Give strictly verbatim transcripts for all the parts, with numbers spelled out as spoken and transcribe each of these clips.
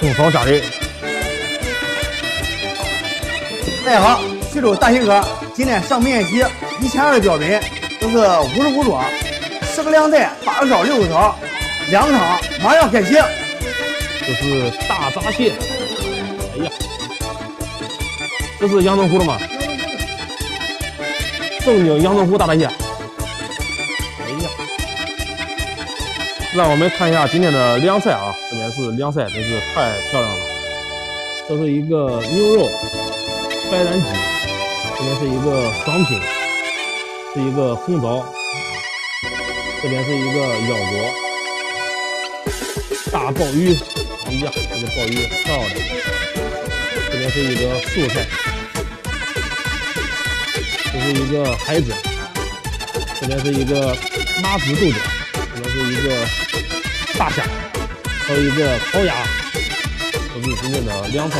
挺防傻的。大家好，剧组大新哥，今天上面试一千二标准，都是五十五所，四个靓仔，八个少，六个少，两场麻药感谢。这是大闸蟹，哎呀，这是阳澄湖的吗？正经阳澄湖大闸蟹。哎呀，让我们看一下今天的凉菜啊，这边是凉菜，真是太漂亮了。这是一个牛肉白斩鸡，这边是一个商品，是一个红糟，这边是一个腰果，大鲍鱼。哎呀，这个鲍鱼漂亮！这边是一个素菜，这是一个海蜇，这边是一个麻子豆角，这边是一个大虾，还有一个烤鸭，这是今天的凉菜。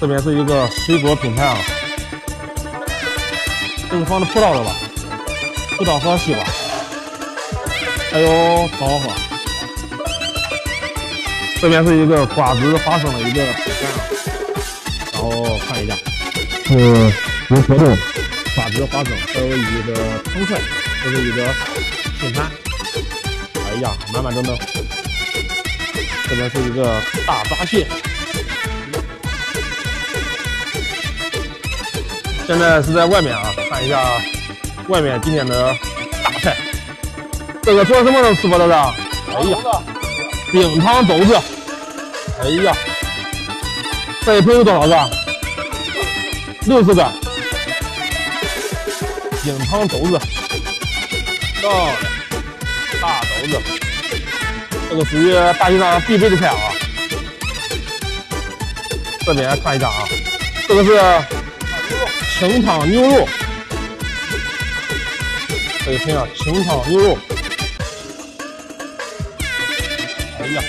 这边是一个水果品牌啊，这是放的葡萄的吧？葡萄和西瓜，还有枣花。这边是一个瓜子花生的一个干，然后看一下是有活动，瓜子花生还有一个葱蒜，这是一个拼盘。哎呀，满满登登。这边是一个大闸蟹。现在是在外面啊，看一下外面今天的大菜。这个做什么能吃吧？这是？哎呀，饼汤肘子。哎呀，这一盆有多少个？六十个。饼汤肘子，漂亮，大肘子，这个属于大街上必备的菜啊。这边看一下啊，这个是清汤牛肉，这一盆啊，清汤牛肉。哎呀，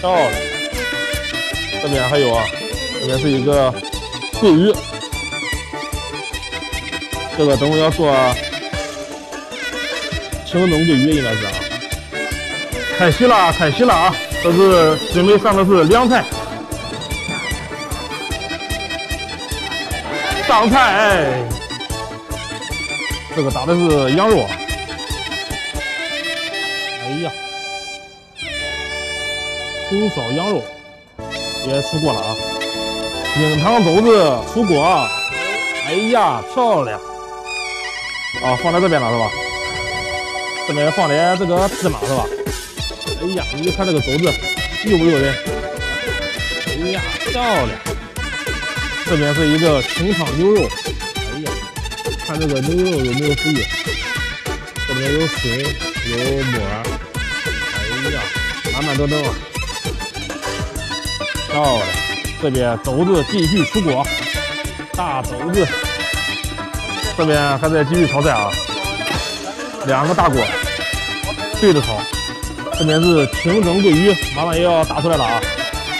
漂亮！这边还有啊，这边是一个桂鱼，这个等会要做清蒸桂鱼，应该是啊。开席了，开席了啊！这是准备上的是凉菜，上菜。这个打的是羊肉啊！哎呀。红烧羊肉也出锅了啊，影汤肘子出锅，哎呀，漂亮！啊，放在这边了是吧？这边放点这个芝麻是吧？哎呀，你就看这个肘子诱不诱人？哎呀，漂亮！这边是一个清汤牛肉，哎呀，看这个牛肉有没有肥，这边有水有沫，哎呀，满满登登啊！漂亮，这边肘子继续出锅，大肘子，这边还在继续炒菜啊，两个大锅对着炒，这边是清蒸桂鱼，马上也要打出来了啊，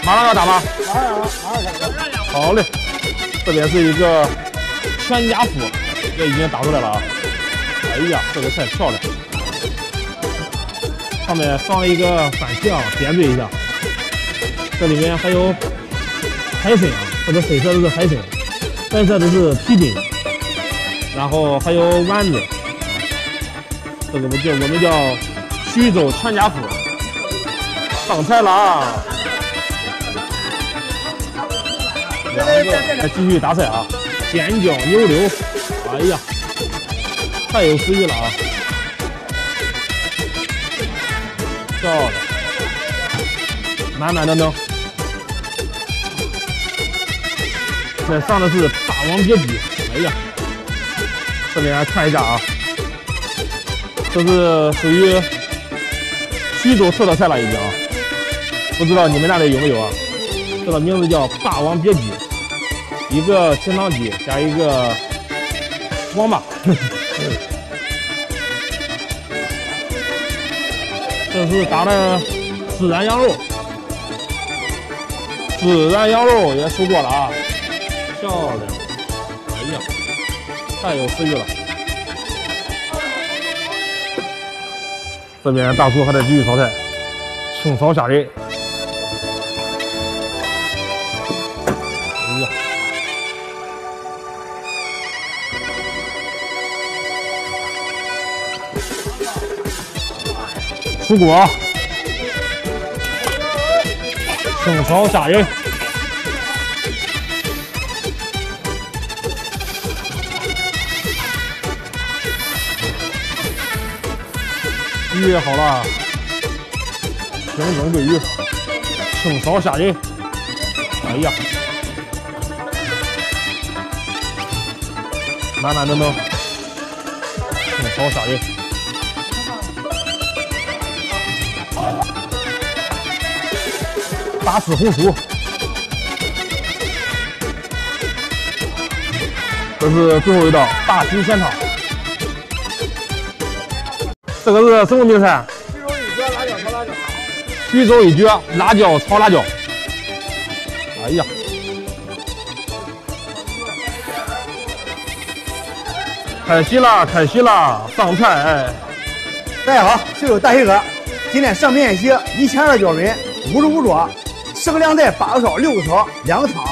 马上要打吗？马上要，马上要。好嘞，这边是一个全家福，也已经打出来了啊，哎呀，这个菜漂亮，上面放了一个番茄啊，点缀一下。这里面还有海参啊，这个黑色的是海参，白色的是皮筋，然后还有丸子，这个我们叫我们叫徐州全家福。上菜了啊！两个再继续打菜啊，尖椒牛柳，哎呀，太有食欲了啊！漂亮，满满登登。这上的是霸王别姬，哎呀，这边看一下啊，这是属于徐州特色菜了已经啊，不知道你们那里有没有啊？这个名字叫霸王别姬，一个清汤鸡加一个王八，呵呵，这是打的孜然羊肉，孜然羊肉也出锅了啊。漂亮，哎呀，太有食欲了！这边大叔还在继续炒菜，清炒虾仁。出果，手潮吓人。 鱼也好了，整整对鱼，生烧吓人。哎呀，慢慢等等，生烧吓人。大丝红薯，这是最后一道大鸡咸汤。 这个是什么名菜？徐州一绝辣椒炒辣椒。哎呀，开席啦，开席啦，上菜！大家好，这是大黑哥。今天上面一席一千二标准，五十五桌，十个凉菜，八个烧，六个炒，两个汤。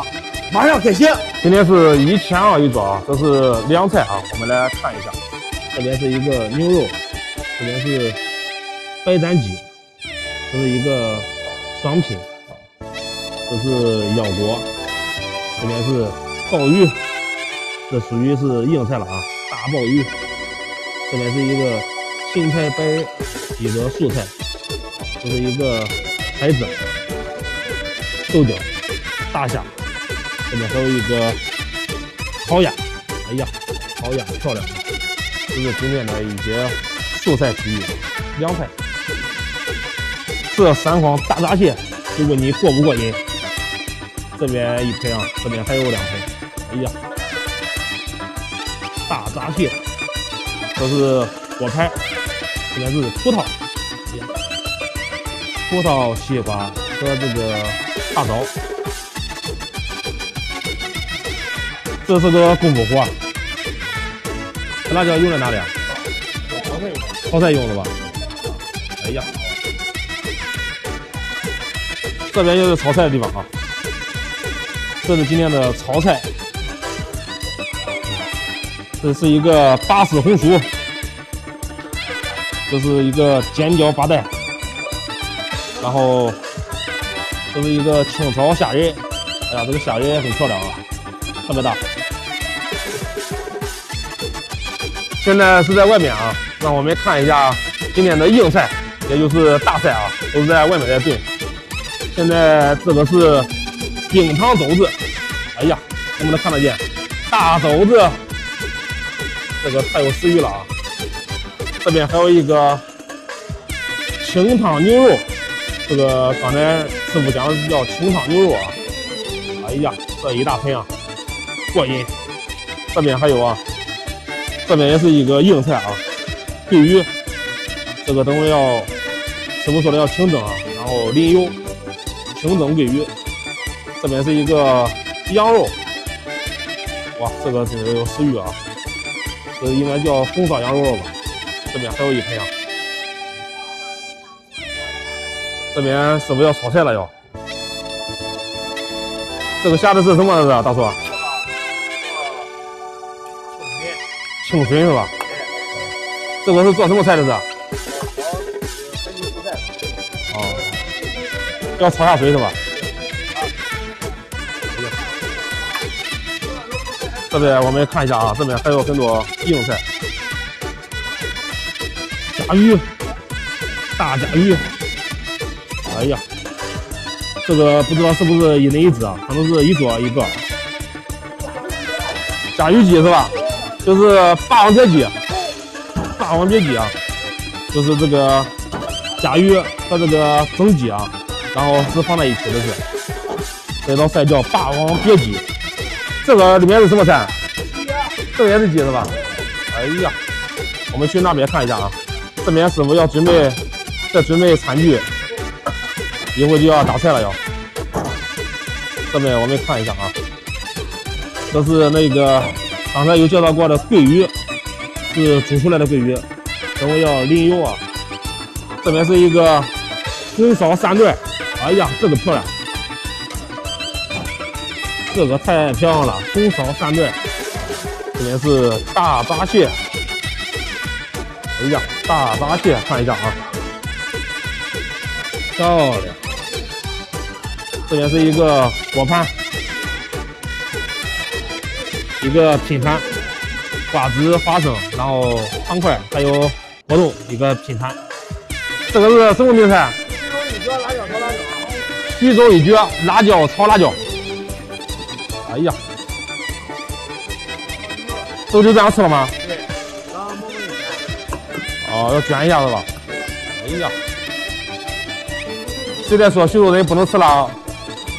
马上要开席。今天是一千二一桌啊，这是凉菜啊，我们来看一下。这边是一个牛肉。 这边是白斩鸡，这是一个双拼啊，这是腰果，这边是鲍鱼，这属于是硬菜了啊，大鲍鱼。这边是一个芹菜白鸡的素菜，这是一个海参、豆角、大虾，这边还有一个烤鸭，哎呀，烤鸭漂亮！这是今天的一些。 素菜之一，凉菜。这三筐大闸蟹，如果你过不过瘾？这边一盆啊，这边还有两盆。哎呀，大闸蟹，这是果盘，这边是葡萄，哎呀，葡萄、西瓜和这个大枣。这是个功夫活，辣椒用在哪里啊？ 泡菜用的吧？哎呀，这边就是炒菜的地方啊。这是今天的炒菜，这是一个巴氏红薯，这是一个尖椒八带，然后这是一个清炒虾仁。哎呀，这个虾仁很漂亮啊，特别大。现在是在外面啊。 让我们看一下今天的硬菜，也就是大菜啊，都是在外面在炖。现在这个是顶汤肘子，哎呀，能不能看得见？大肘子，这个太有食欲了啊！这边还有一个清汤牛肉，这个刚才师傅讲的叫清汤牛肉啊。哎呀，这一大盆啊，过瘾！这边还有啊，这边也是一个硬菜啊。 对于这个等会要师傅说的要清蒸啊，然后淋油清蒸桂鱼。这边是一个羊肉，哇，这个真的有食欲啊！这应该叫红烧羊肉吧？这边还有一盆啊。这边师傅要炒菜了要。这个虾子是什么子啊，大叔？青笋。青笋是吧？ 这个是做什么菜的？这？哦，要炒下水是吧？这边我们看一下啊，这边还有很多硬菜，甲鱼，大甲鱼。哎呀，这个不知道是不是一人一只啊？可能是一桌一个。甲鱼鸡是吧？就是霸王别姬。 霸王别姬啊，就是这个甲鱼和这个蒸鸡啊，然后是放在一起的是。这道菜叫霸王别姬，这个里面是什么菜？这个也是鸡是吧？哎呀，我们去那边看一下啊。这边师傅要准备再准备餐具，一会就要打菜了要。这边我们看一下啊，这是那个刚才有介绍过的桂鱼。 是煮出来的桂鱼，等会要淋油啊。这边是一个红烧三段，哎呀，这个漂亮，这个太漂亮了，红烧三段。这边是大闸蟹，哎呀，大闸蟹，看一下啊，漂亮！这边是一个火盘，一个品盘，瓜子、花生，然后方块，还有活动一个品盘。这个是什么名菜？徐州一绝辣椒炒辣椒。哎呀，都就这样吃了吗？对，然后摸摸你。哦，要卷一下是吧？哎呀。 谁在说徐州人不能吃辣啊？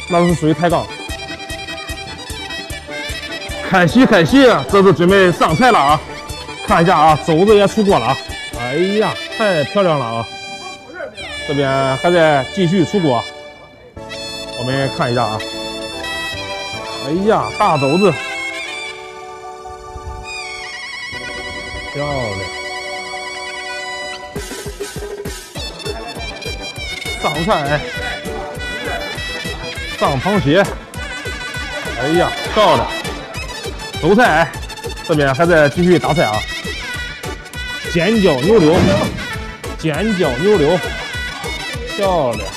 那是属于抬杠。开席开席，这是准备上菜了啊！看一下啊，肘子也出锅了啊！哎呀，太漂亮了啊！这边还在继续出锅，我们看一下啊。哎呀，大肘子，漂亮！ 上菜，上螃蟹，哎呀，漂亮！走菜，这边还在继续打菜啊。尖椒牛柳，尖椒牛柳，漂亮！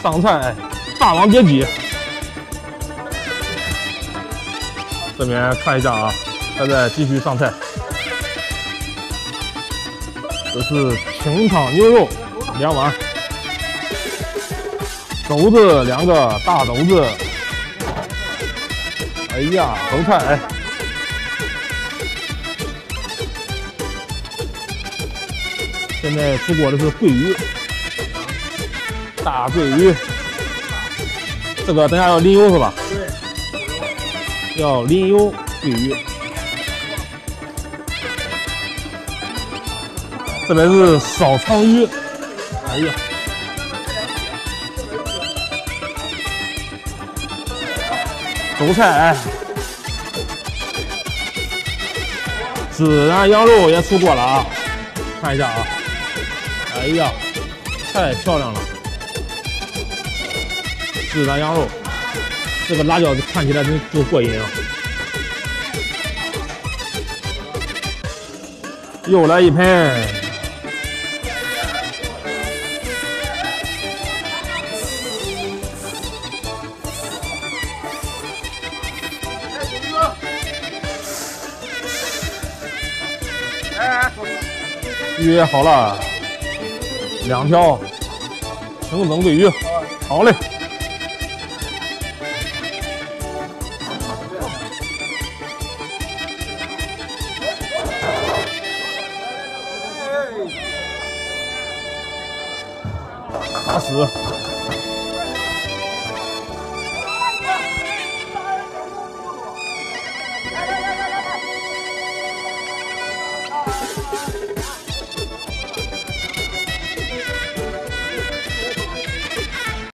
上菜，霸王别姬。这边看一下啊，还在继续上菜。 这是清汤牛肉两碗，肘子两个大肘子，哎呀，肘菜，现在出锅的是桂鱼，大桂鱼，这个等下要淋油是吧？对，要淋油桂鱼。 这边是烧鲳鱼，哎呀，韭菜，孜然羊肉也出锅了啊，看一下啊，哎呀，太漂亮了，孜然羊肉，这个辣椒看起来真够过瘾啊！又来一盆。 预约好了，两条清蒸桂鱼，好嘞。打死。